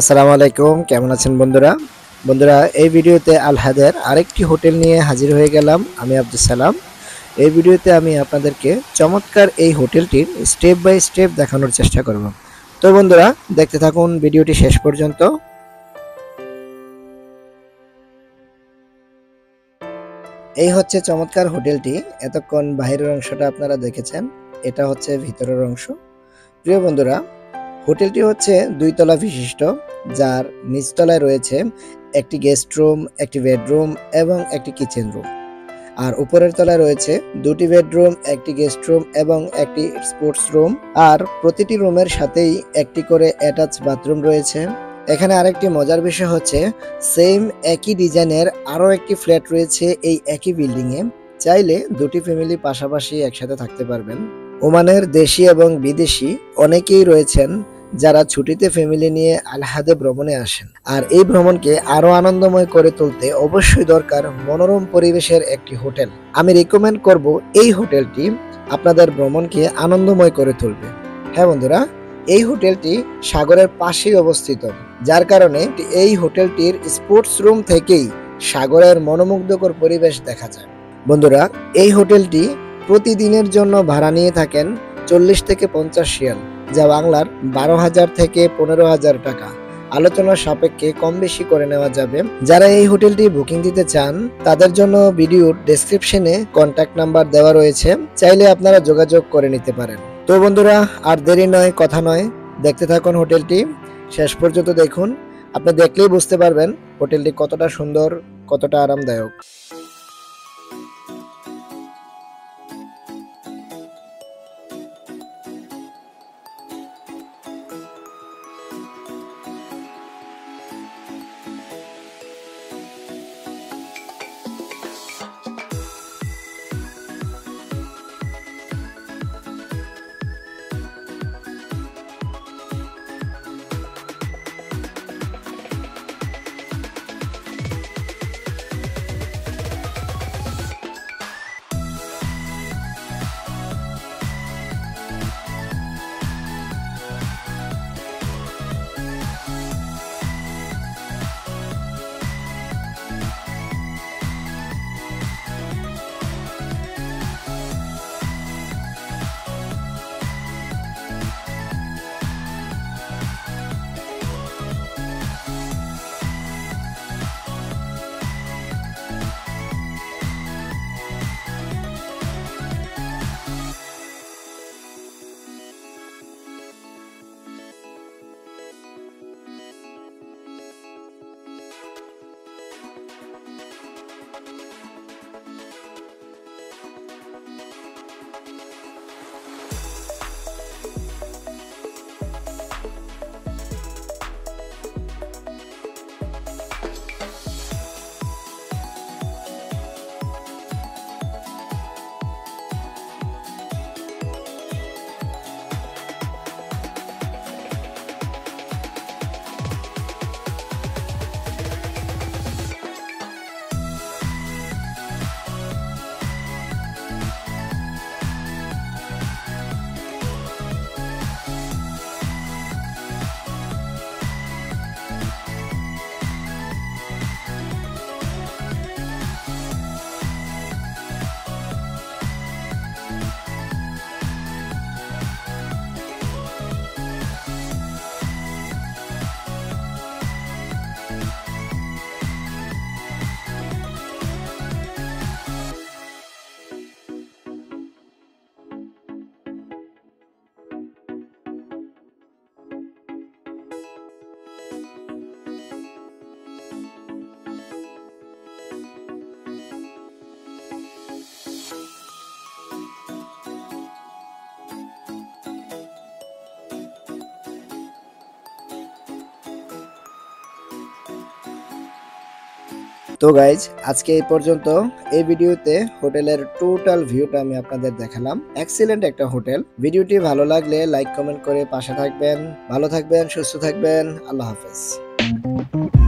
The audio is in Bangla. আসসালামু আলাইকুম কেমন আছেন বন্ধুরা বন্ধুরা এই ভিডিওতে আল হাদের আরেকটি হোটেল নিয়ে হাজির হয়ে গেলাম আমি আব্দুল সালাম এই ভিডিওতে আমি আপনাদেরকে চমৎকার এই হোটেলটির স্টেপ বাই স্টেপ দেখানোর চেষ্টা করব তো বন্ধুরা দেখতে থাকুন ভিডিওটি শেষ পর্যন্ত এই হচ্ছে চমৎকার হোটেলটি এতক্ষণ বাইরের অংশটা আপনারা দেখেছেন এটা হচ্ছে ভিতরের অংশ প্রিয় বন্ধুরা হোটেলটি হচ্ছে দুই তলা বিশিষ্ট যার নিচতলায় রয়েছে একটি গেস্ট রুম একটি বেডরুম এবং একটি কিচেন রুম আর উপরের তলায় রয়েছে দুটি বেডরুম একটি গেস্ট রুম এবং একটি স্পোর্টস রুম আর প্রতিটি রুমের সাথেই একটি করে অ্যাটাচ বাথরুম রয়েছে এখানে আরেকটি মজার বিষয় হচ্ছে সেম একই ডিজাইনের আরও একটি ফ্ল্যাট রয়েছে এই একই বিল্ডিংয়ে চাইলে দুটি ফ্যামিলি পাশাপাশি একসাথে থাকতে পারবেন ওমানের দেশি এবং বিদেশি অনেকেই রয়েছেন যারা ছুটিতে ফ্যামিলি নিয়ে আল হাদে ভ্রমণে আসেন আর এই ভ্রমণকে আরও আনন্দময় করে তুলতে অবশ্যই দরকার মনোরম পরিবেশের একটি হোটেল আমি রেকমেন্ড করব এই হোটেলটি আপনাদের ভ্রমণকে আনন্দময় করে তুলবে হ্যাঁ বন্ধুরা এই হোটেলটি সাগরের পাশেই অবস্থিত যার কারণে এই হোটেলটির স্পোর্টস রুম থেকেই সাগরের মনোমুগ্ধকর পরিবেশ দেখা যায় বন্ধুরা এই হোটেলটি প্রতিদিনের জন্য ভাড়া নিয়ে থাকেন 40 থেকে 50 রিয়াল যা বাংলার 12,000 থেকে 15,000 টাকা আলোচনার সাপেক্ষে কম বেশি করে নেওয়া যাবে যারা এই হোটেলটি বুকিং দিতে চান তাদের জন্য ভিডিওর ডেসক্রিপশনে কন্ট্যাক্ট নাম্বার দেওয়া রয়েছে চাইলে আপনারা যোগাযোগ করে নিতে পারেন তো বন্ধুরা আর দেরি নয় কথা নয় দেখতে থাকুন হোটেলটি শেষ পর্যন্ত দেখুন আপনি দেখলেই বুঝতে পারবেন হোটেলটি কতটা সুন্দর কতটা আরামদায়ক তো গাইজ আজকে এই পর্যন্ত এই ভিডিওতে হোটেলের টোটাল ভিউটা আমি আপনাদের দেখালাম এক্সিলেন্ট একটা হোটেল ভিডিওটি ভালো লাগলে লাইক কমেন্ট করে পাশে থাকবেন ভালো থাকবেন সুস্থ থাকবেন আল্লাহ হাফেজ